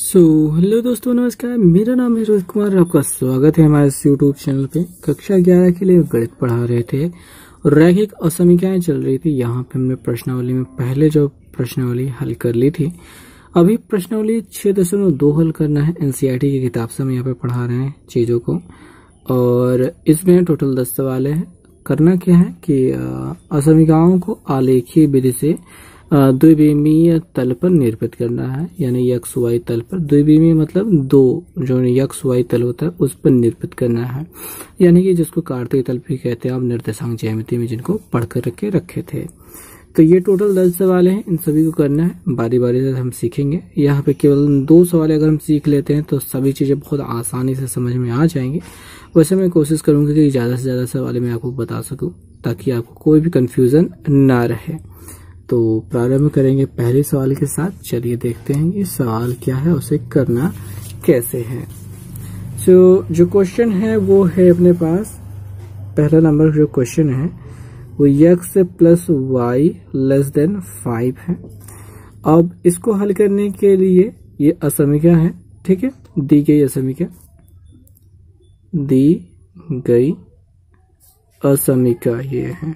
Hello दोस्तों, नमस्कार। मेरा नाम है रोहित कुमार। आपका स्वागत है हमारे इस यूट्यूब चैनल पे। कक्षा 11 के लिए गणित पढ़ा रहे थे और रैखिक असमिकाएँ चल रही थी। यहाँ पे हमने प्रश्नावली में पहले जो प्रश्नावली हल कर ली थी, अभी प्रश्नावली 6.2 हल करना है। एनसीईआरटी की किताब से हम यहाँ पे पढ़ा रहे हैं चीज़ों को, और इसमें टोटल 10 सवाल हैं। करना क्या है कि असमिकाओं को आलेखीय विधि से द्विविमीय तल पर निरूपित करना है, यानी यक्ष वाई तल पर। द्विविमीय मतलब दो, जो यक्ष वाई तल होता है उस पर निरूपित करना है, यानी कि जिसको कार्तीय तल भी कहते हैं आप, निर्देशांक ज्यामिति में जिनको पढ़ करके रखे थे। तो ये टोटल 10 सवाल हैं, इन सभी को करना है। बारी बारी से हम सीखेंगे। यहाँ पे केवल 2 सवाल अगर हम सीख लेते हैं तो सभी चीज़ें बहुत आसानी से समझ में आ जाएंगी। वैसे मैं कोशिश करूँगा कि ज़्यादा से ज़्यादा सवाल मैं आपको बता सकूँ ताकि आपको कोई भी कन्फ्यूज़न ना रहे। तो प्रारंभ करेंगे पहले सवाल के साथ। चलिए देखते हैं कि सवाल क्या है, उसे करना कैसे है। जो क्वेश्चन है वो है अपने पास, पहला नंबर जो क्वेश्चन है वो x plus y less than 5 है। अब इसको हल करने के लिए ये असमिका है, ठीक है, दी गई असमिका, ये है,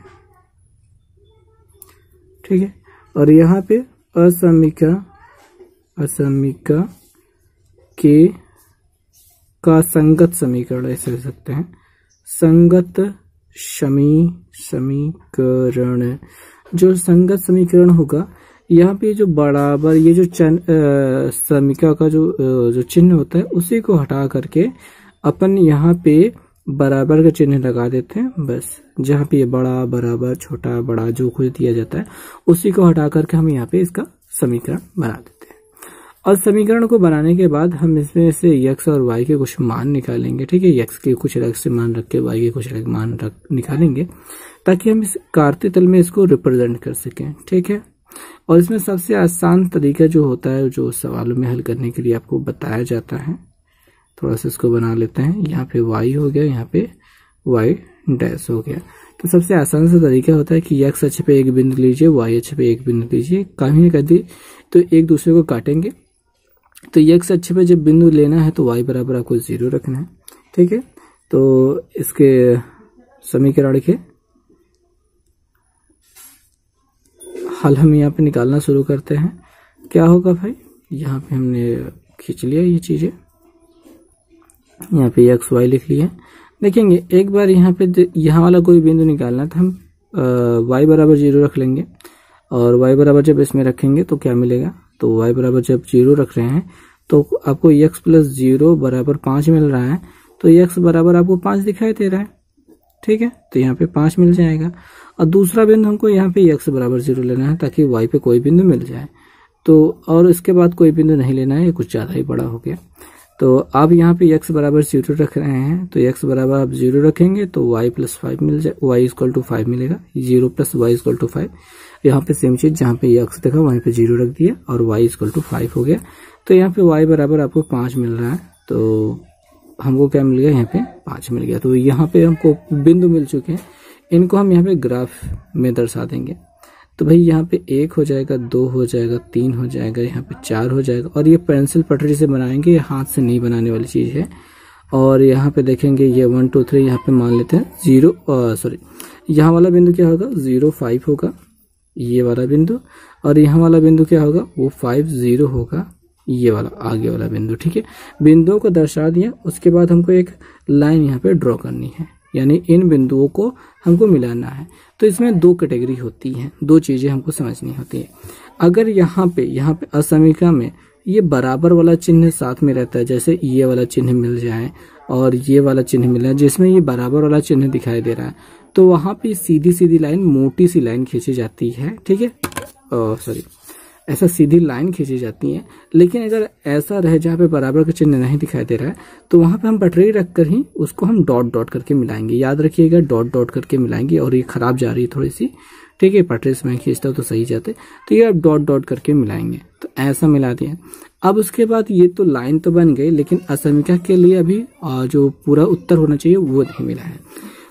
ठीक है। और यहाँ पे असमिका के का संगत समीकरण, ऐसे कह सकते हैं, संगत समीकरण। जो संगत समीकरण होगा, यहाँ पे जो बराबर, ये जो समीकरण का जो चिन्ह होता है उसी को हटा करके अपन यहाँ पे बराबर का चिन्ह लगा देते हैं। बस जहाँ पे ये बड़ा, बराबर, छोटा, बड़ा जो कुछ दिया जाता है उसी को हटा करके हम यहाँ पे इसका समीकरण बना देते हैं। और समीकरण को बनाने के बाद हम इसमें से यक्स और वाई के कुछ मान निकालेंगे, ठीक है। यक्स के कुछ अलग से मान रख के वाई के कुछ अलग मान निकालेंगे ताकि हम इस कार्तीय तल में इसको रिप्रेजेंट कर सकें, ठीक है। और इसमें सबसे आसान तरीका जो होता है, जो सवालों में हल करने के लिए आपको बताया जाता है, थोड़ा सा इसको बना लेते हैं। यहाँ पे y हो गया, यहाँ पे y डैश हो गया। तो सबसे आसान सा तरीका होता है कि x अक्ष पे एक बिंदु लीजिए, y अक्ष पे एक बिंदु लीजिए, कहीं ना कहीं तो एक दूसरे को काटेंगे। तो x अक्ष पे जब बिंदु लेना है तो y बराबर आपको 0 रखना है, ठीक है। तो इसके समीकरण के हल हम यहाँ पे निकालना शुरू करते हैं। क्या होगा भाई, यहाँ पे हमने खींच लिया ये चीज़ें, यहाँ पे एक्स वाई लिख लिया। देखेंगे एक बार यहाँ पे, यहाँ वाला कोई बिंदु निकालना था, हम वाई बराबर 0 रख लेंगे। और वाई बराबर जब इसमें रखेंगे तो क्या मिलेगा, तो वाई बराबर जब 0 रख रहे हैं तो आपको एक्स प्लस 0 बराबर 5 मिल रहा है। तो एक्स बराबर आपको 5 दिखाई दे रहा है, ठीक है, तो यहाँ पे 5 मिल जाएगा। और दूसरा बिंदु हमको यहाँ पे एक्स बराबर 0 लेना है ताकि वाई पे कोई बिंदु मिल जाए। तो और इसके बाद कोई बिंदु नहीं लेना है, ये कुछ ज़्यादा ही बड़ा हो गया। तो आप यहाँ पे x बराबर 0 रख रहे हैं, तो x बराबर आप 0 रखेंगे तो y प्लस 5 मिल जाए, y इक्वल टू 5 मिलेगा। 0 प्लस y इक्वल टू 5, यहाँ पे सेम चीज, जहाँ पे x देखा वहीं पे 0 रख दिया और y इक्वल टू 5 हो गया। तो यहाँ पे y बराबर आपको 5 मिल रहा है, तो हमको क्या मिल गया, यहाँ पे 5 मिल गया। तो यहाँ पे हमको बिंदु मिल चुके हैं, इनको हम यहाँ पे ग्राफ में दर्शा देंगे। तो भाई यहाँ पे 1 हो जाएगा, 2 हो जाएगा, 3 हो जाएगा, यहाँ पे 4 हो जाएगा। और ये पेंसिल पटरी से बनाएंगे, ये हाथ से नहीं बनाने वाली चीज़ है। और यहाँ पे देखेंगे ये 1 2 3, यहाँ पे मान लेते हैं 0, सॉरी यहाँ वाला बिंदु क्या होगा, 0 5 होगा ये वाला बिंदु। और यहाँ वाला बिंदु क्या होगा, वो 5 0 होगा, ये वाला आगे वाला बिंदु, ठीक है। बिंदुओं को दर्शा दिया, उसके बाद हमको एक लाइन यहाँ पे ड्रॉ करनी है, यानी इन बिंदुओं को हमको मिलाना है। तो इसमें 2 कैटेगरी होती हैं, 2 चीज़ें हमको समझनी होती हैं। अगर यहाँ पे असमिका में ये बराबर वाला चिन्ह साथ में रहता है, जैसे ये वाला चिन्ह मिल जाए और ये वाला चिन्ह मिल जाए, जिसमें ये बराबर वाला चिन्ह दिखाई दे रहा है, तो वहाँ पे सीधी सीधी लाइन, मोटी सी लाइन खींची जाती है, ठीक है, सॉरी ऐसा सीधी लाइन खींची जाती है। लेकिन अगर ऐसा रहे जहाँ पे बराबर का चिन्ह नहीं दिखाई दे रहा है, तो वहाँ पे हम पटरी रखकर ही उसको हम डॉट डॉट करके मिलाएंगे। याद रखिएगा, डॉट डॉट करके मिलाएंगे। और ये खराब जा रही है थोड़ी सी, ठीक है, पटरी से मैं खींचता हूँ तो सही जाते। तो ये आप डॉट डॉट करके मिलाएंगे, तो ऐसा मिला दिया। अब उसके बाद ये तो लाइन तो बन गई, लेकिन असमिका के लिए अभी जो पूरा उत्तर होना चाहिए वो नहीं मिला है।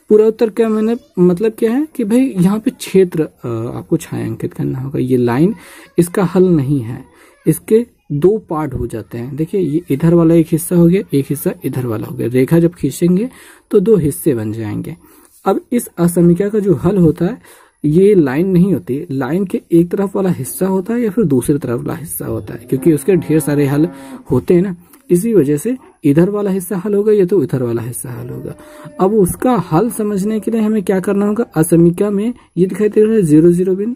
पूरा उत्तर क्या मैंने मतलब क्या है कि भाई यहाँ पे क्षेत्र आपको छायांकित करना होगा। ये लाइन इसका हल नहीं है, इसके दो पार्ट हो जाते हैं। देखिए ये इधर वाला एक हिस्सा हो गया, एक हिस्सा इधर वाला हो गया। रेखा जब खींचेंगे तो दो हिस्से बन जाएंगे। अब इस असमिका का जो हल होता है ये लाइन नहीं होती, लाइन के एक तरफ वाला हिस्सा होता है या फिर दूसरी तरफ वाला हिस्सा होता है, क्योंकि उसके ढेर सारे हल होते हैं ना, इसी वजह से इधर वाला हिस्सा हल होगा या तो इधर वाला हिस्सा हल होगा। अब उसका हल समझने के लिए हमें क्या करना होगा, असमिका में ये दिखाई दे रहा है 0 0 बिंदु,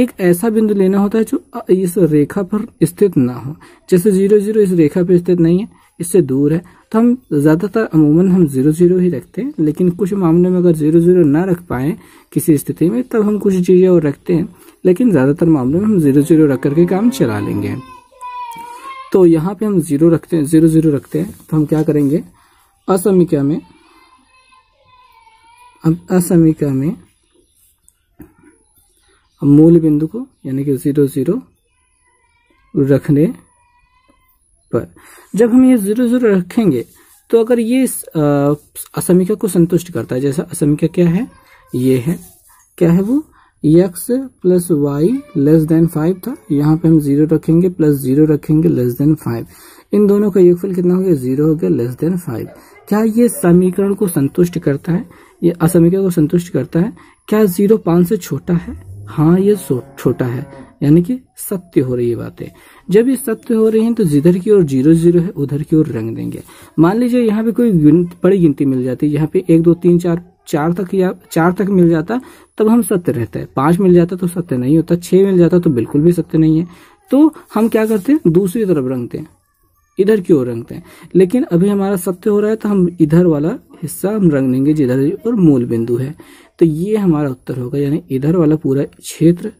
एक ऐसा बिंदु लेना होता है जो इस रेखा पर स्थित ना हो। जैसे 0 0 इस रेखा पर स्थित नहीं है, इससे दूर है, तो हम ज्यादातर अमूमन हम 0 0 ही रखते हैं, लेकिन कुछ मामलों में अगर 0 0 ना रख पाए किसी स्थिति में तब हम कुछ चीजें और रखते हैं, लेकिन ज्यादातर मामलों में हम 0 0 रख करके काम चला लेंगे। तो यहाँ पे हम 0 0 रखते हैं। तो हम क्या करेंगे, असमिका में, अब असमिका में मूल बिंदु को यानी कि 0 0 रखने पर जब हम ये 0 0 रखेंगे तो अगर ये असमिका को संतुष्ट करता है, जैसा असमिका क्या है, ये है, क्या है वो, x plus y less than 5 था, यहाँ पे हम 0 रखेंगे प्लस 0 रखेंगे लेस देन 5, इन दोनों का योगफल कितना हो गया, 0 हो गया लेस देन 5। क्या ये समीकरण को संतुष्ट करता है, ये असमिका को संतुष्ट करता है? क्या 0 5 से छोटा है? हाँ ये छोटा है, यानी कि सत्य हो रही है बातें। जब ये सत्य हो रही हैं तो जिधर की ओर 0 0 है उधर की ओर रंग देंगे। मान लीजिए यहाँ पे कोई बड़ी गिनती मिल जाती है, यहाँ पे 1 2 3 4 तक या 4 तक मिल जाता तब हम सत्य रहता है, 5 मिल जाता तो सत्य नहीं होता, 6 मिल जाता तो बिल्कुल भी सत्य नहीं है। तो हम क्या करते हैं, दूसरी तरफ रंगते हैं, इधर की ओर रंगते हैं, लेकिन अभी हमारा सत्य हो रहा है तो हम इधर वाला हिस्सा हम रंग देंगे जिधर और मूल बिंदु है। तो ये हमारा उत्तर होगा, यानी इधर वाला पूरा क्षेत्र,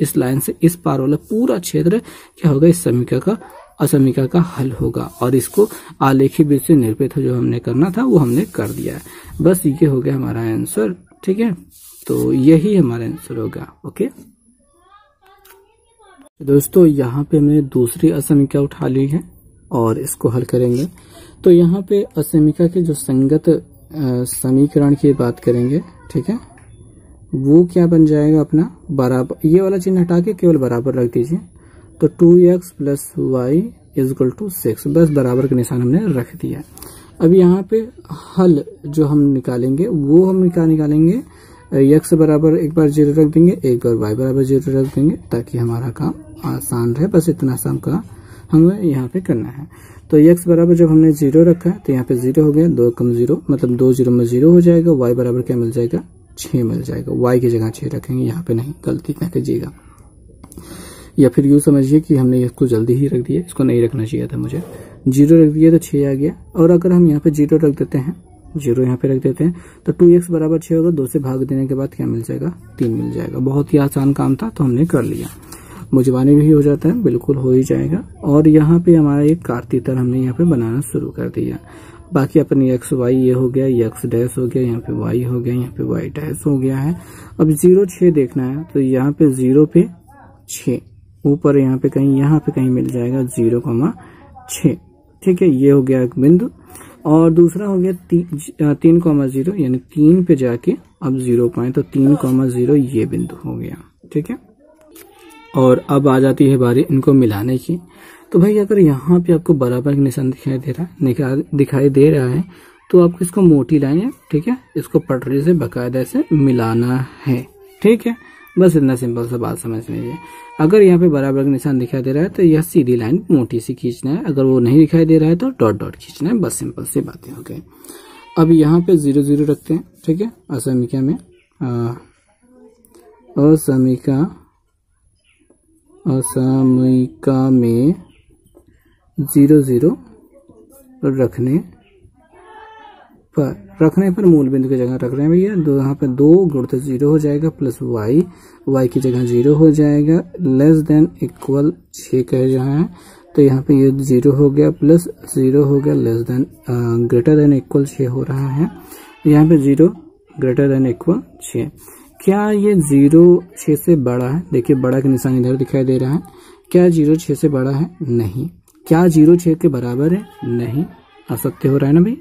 इस लाइन से इस पार वाला पूरा क्षेत्र क्या होगा, इस समीकरण का असमिका का हल होगा। और इसको आलेखी बीज से निरूपित जो हमने करना था वो हमने कर दिया है। बस ये हो गया हमारा आंसर, ठीक है। तो यही हमारा आंसर होगा। ओके दोस्तों, यहाँ पे हमने दूसरी असमिका उठा ली है और इसको हल करेंगे। तो यहाँ पे असमिका के जो संगत समीकरण की बात करेंगे, ठीक है, वो क्या बन जाएगा अपना, बराबर, ये वाला चिन्ह हटा के केवल बराबर रख दीजिए। तो 2x plus y is equal to 6, बस बराबर का निशान हमने रख दिया। अब यहाँ पे हल जो हम निकालेंगे वो हम क्या निकालेंगे, x बराबर एक बार 0 रख देंगे, एक बार y बराबर 0 रख देंगे, ताकि हमारा काम आसान रहे। बस इतना आसान का हमें यहाँ पे करना है। तो x बराबर जब हमने 0 रखा है तो यहाँ पे 0 हो गया, 2 कम 0 मतलब 2 0 में 0 हो जाएगा। y बराबर क्या मिल जाएगा, 6 मिल जाएगा, y की जगह 6 रखेंगे, यहाँ पे नहीं, गलती ना कीजिएगा, या फिर यूँ समझिए कि हमने इसको जल्दी ही रख दिया, इसको नहीं रखना चाहिए था मुझे। 0 रख दिया तो 6 आ गया, और अगर हम यहाँ पे 0 रख देते हैं, 0 यहाँ पे रख देते हैं तो 2x बराबर 6 होगा, 2 से भाग देने के बाद क्या मिल जाएगा, 3 मिल जाएगा। बहुत ही आसान काम था तो हमने कर लिया, मुझबानी भी हो जाता है, बिल्कुल हो ही जाएगा। और यहाँ पे हमारा एक कार्तीय तल हमने यहाँ पे बनाना शुरू कर दिया। बाकी अपन एक्स वाई ये हो गया, ये एक्स डैश हो गया, यहाँ पे वाई हो गया, यहाँ पे वाई डैश हो गया है। अब 0 6 देखना है तो यहाँ पे 0 पे 6 ऊपर यहाँ पे कहीं मिल जाएगा 0,6, ठीक है, ये हो गया एक बिंदु। और दूसरा हो गया 3,0 यानी 3 पे जाके अब 0 पाए तो 3,0 ये बिंदु हो गया, ठीक है। और अब आ जाती है बारी इनको मिलाने की। तो भाई अगर यहाँ पे आपको बराबर का निशान दिखाई दे रहा है तो आपको इसको मोटी लाइन है, ठीक है, इसको पटरी से बकायदा से मिलाना है, ठीक है, बस इतना सिंपल सा बात समझ लीजिए। अगर यहाँ पे बराबर का निशान दिखाई दे रहा है तो यह सीधी लाइन मोटी सी खींचना है, अगर वो नहीं दिखाई दे रहा है तो डॉट डॉट खींचना है, बस सिंपल सी बातें हो गई। अब यहाँ पे 0 0 रखते हैं, ठीक है, असमिका में, असमिका में 0 0 रखने पर मूल बिंदु की जगह रख रहे हैं भैया, यहाँ पे 2 × 0 हो जाएगा प्लस वाई की जगह 0 हो जाएगा, लेस देन इक्वल 6 कह रहा है तो यहाँ पे ये 0 हो गया प्लस 0 हो गया less than greater than equal 6 हो रहा है। यहाँ पे 0 > 6। क्या ये 0 6 से बड़ा है? देखिए बड़ा का निशान इधर दिखाई दे रहा है। क्या 0 6 से बड़ा है? नहीं। क्या 0 6 के बराबर है? नहीं। असत्य हो रहा है ना भाई,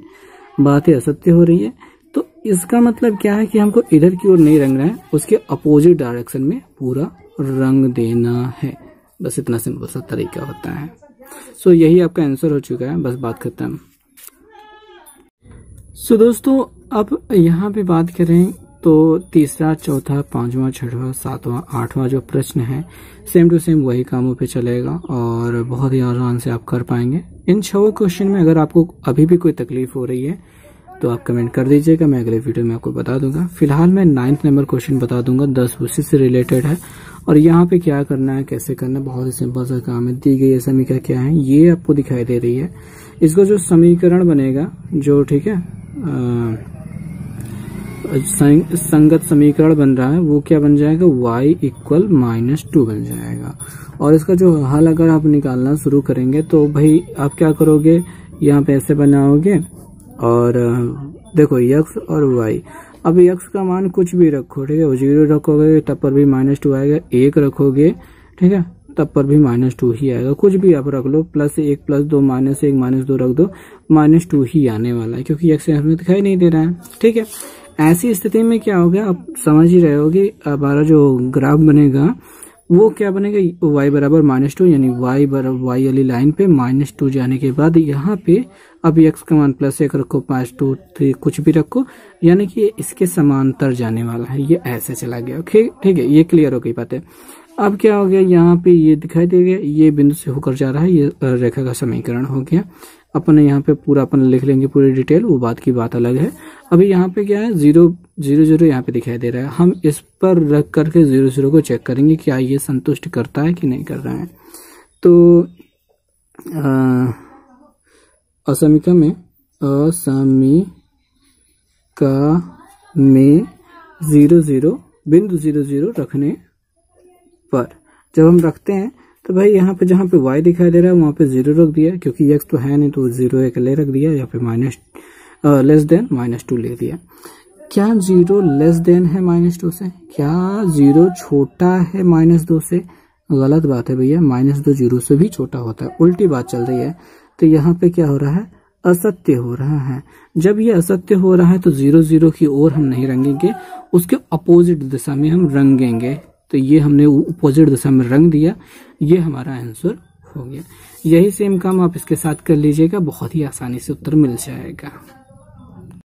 बातें असत्य हो रही है। तो इसका मतलब क्या है कि हमको इधर की ओर नहीं रंगना है, उसके अपोजिट डायरेक्शन में पूरा रंग देना है, बस इतना सिंपल सा तरीका होता है। सो यही आपका आंसर हो चुका है, बस बात खत्म। सो दोस्तों अब यहाँ पे बात करें तो तीसरा, चौथा, पांचवा, छठवां, सातवां, आठवां जो प्रश्न है सेम टू सेम वही कामों पे चलेगा और बहुत ही आसान से आप कर पाएंगे। इन 6 क्वेश्चन में अगर आपको अभी भी कोई तकलीफ हो रही है तो आप कमेंट कर दीजिएगा, मैं अगले वीडियो में आपको बता दूंगा। फिलहाल मैं 9th नंबर क्वेश्चन बता दूंगा, 10 उसी से रिलेटेड है और यहाँ पे क्या करना है, कैसे करना है, बहुत ही सिंपल सा काम है। दी गई समीकरण क्या है, ये आपको दिखाई दे रही है, इसको जो समीकरण बनेगा जो, ठीक है, संगत समीकरण बन रहा है वो क्या बन जाएगा, y = -2 बन जाएगा। और इसका जो हल अगर आप निकालना शुरू करेंगे तो भाई आप क्या करोगे, यहाँ पे ऐसे बनाओगे और देखो x और y। अब x का मान कुछ भी रखो, ठीक है, वो 0 रखोगे तब पर भी -2 आएगा, 1 रखोगे, ठीक है, तब पर भी -2 ही आएगा। कुछ भी आप रख लो, +1 + 2 - 1 - 2 रख दो, -2 ही आने वाला है क्योंकि x यहाँ दिखाई नहीं दे रहा है, ठीक है। ऐसी स्थिति में क्या होगा, आप समझ ही रहे होगे, हमारा जो ग्राफ बनेगा वो क्या बनेगा, y = -2, यानी y वाली लाइन पे -2 जाने के बाद यहाँ पे अब x का मान +1 रखो, 5, 2, 3 कुछ भी रखो, यानी कि इसके समांतर जाने वाला है, ये ऐसे चला गया। ओके, ठीक है, ये क्लियर हो गई बातें। अब क्या हो गया, यहाँ पे ये दिखाई दे गया, ये बिंदु से होकर जा रहा है, ये रेखा का समीकरण हो गया। अपन यहाँ पे पूरा अपन लिख लेंगे पूरी डिटेल, वो बात की बात अलग है। अभी यहाँ पे क्या है, 0, 0, 0 यहाँ पे दिखाई दे रहा है, हम इस पर रख करके 0, 0 को चेक करेंगे क्या ये संतुष्ट करता है कि नहीं कर रहा है। तो असमिका में 0, 0 बिंदु 0, 0 रखने पर जब हम रखते हैं तो भाई यहाँ पे जहाँ पे y दिखाई दे रहा है वहाँ पे 0 रख दिया क्योंकि x तो है नहीं, तो 0 अकेले रख दिया, यहाँ पे -<-2 ले दिया। क्या 0 < है -2 से, क्या 0 छोटा है -2 से? गलत बात है भैया, -2 0 से भी छोटा होता है, उल्टी बात चल रही है। तो यहाँ पे क्या हो रहा है, असत्य हो रहा है। जब ये असत्य हो रहा है तो 0, 0 की ओर हम नहीं रंगेंगे, उसके अपोजिट दिशा में हम रंगेंगे। तो ये हमने अपोजिट दिशा में रंग दिया, ये हमारा आंसर हो गया। यही सेम काम आप इसके साथ कर लीजिएगा, बहुत ही आसानी से उत्तर मिल जाएगा।